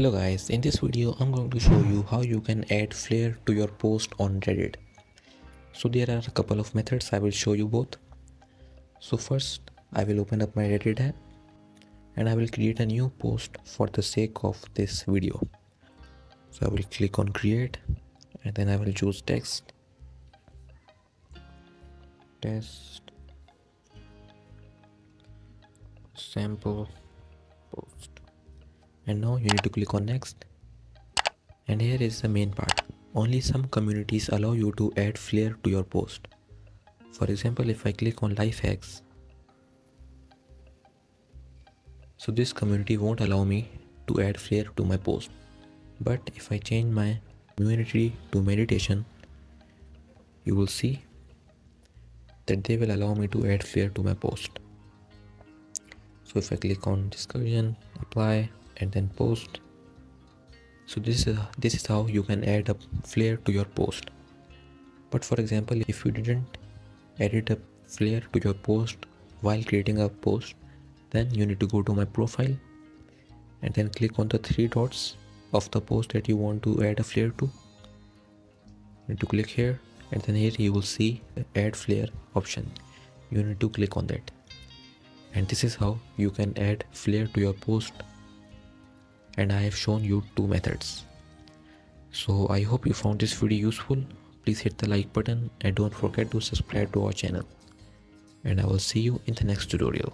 Hello guys, in this video I'm going to show you how you can add flair to your post on Reddit. So there are a couple of methods, I will show you both. So first I will open up my Reddit app and I will create a new post for the sake of this video. So I will click on create and then I will choose test sample post. And now you need to click on next, and here is the main part. Only some communities allow you to add flair to your post. For example, if I click on life hacks, so this community won't allow me to add flair to my post. But if I change my community to meditation, you will see that they will allow me to add flair to my post. So if I click on discussion, apply, and then post. So this is how you can add up flair to your post. But for example, if you didn't edit up flair to your post while creating a post, then you need to go to my profile and then click on the three dots of the post that you want to add a flair to. You need to click here, and then here you will see the add flair option. You need to click on that, and this is how you can add flair to your post. And I have shown you two methods. So I hope you found this video useful. Please hit the like button and don't forget to subscribe to our channel. And I will see you in the next tutorial.